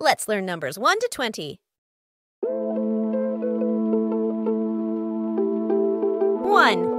Let's learn numbers 1 to 20. 1.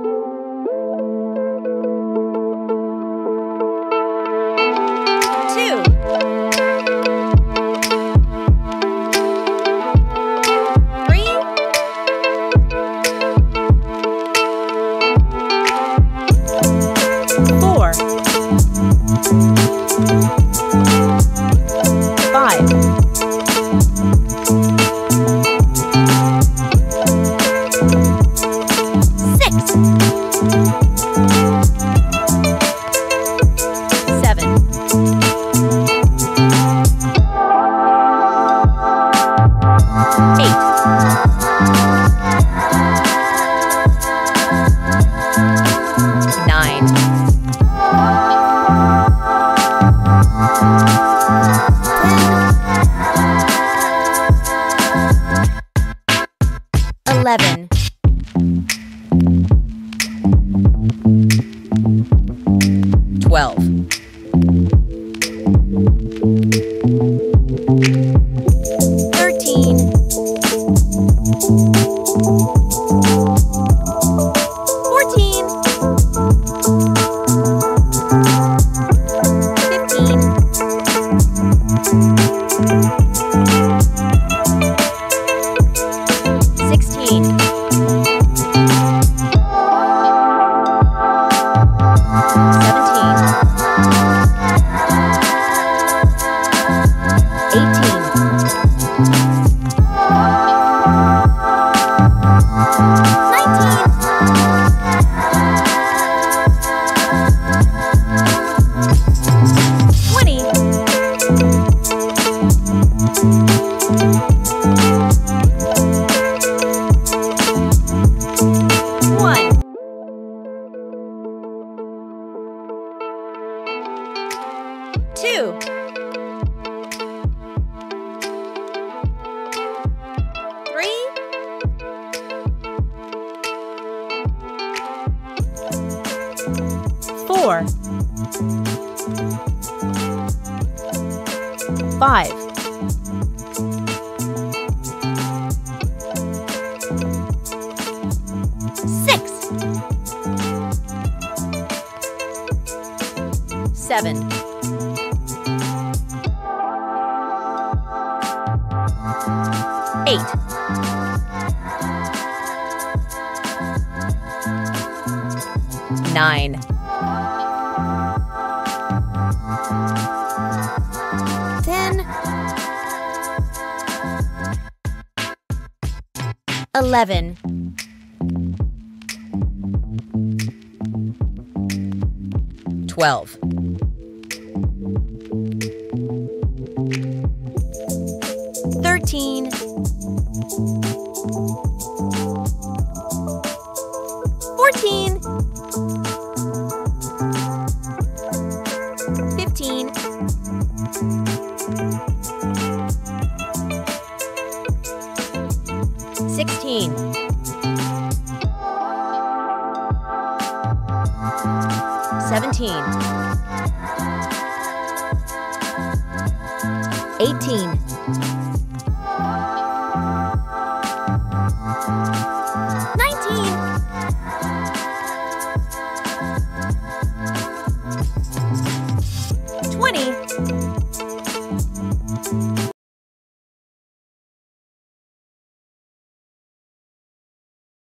11. 12. 7. 8. 9. 10. 11. 12. 13. 14. 15. 16. 17. 18. 19. 20.